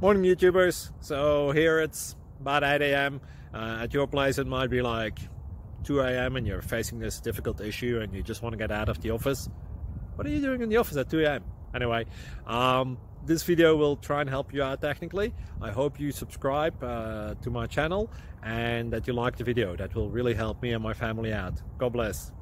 Morning YouTubers. So here it's about 8 AM at your place it might be like 2 AM and you're facing this difficult issue and you just want to get out of the office. What are you doing in the office at 2 AM? Anyway, this video will try and help you out technically. I hope you subscribe to my channel and that you like the video. That will really help me and my family out. God bless.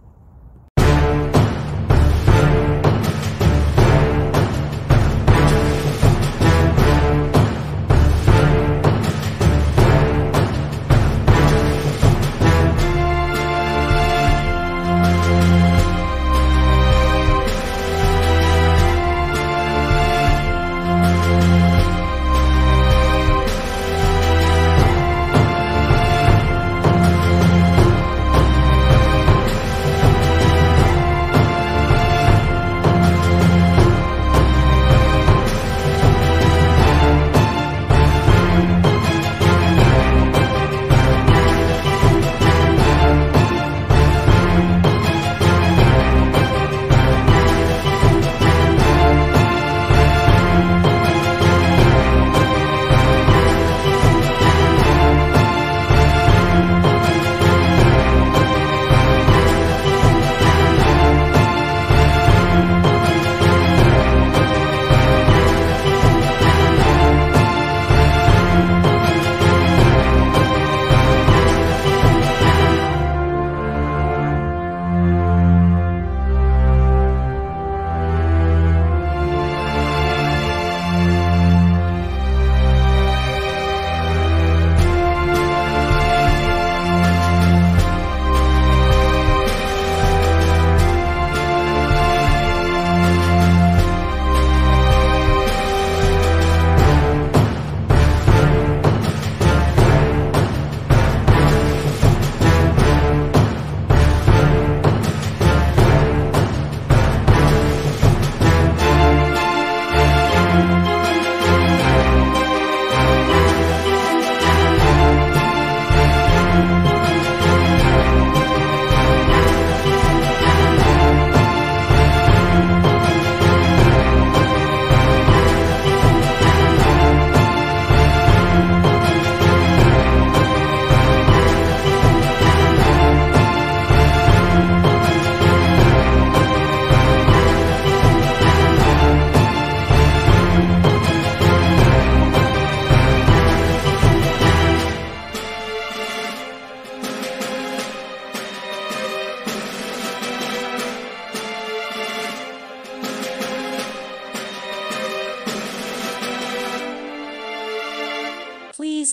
Please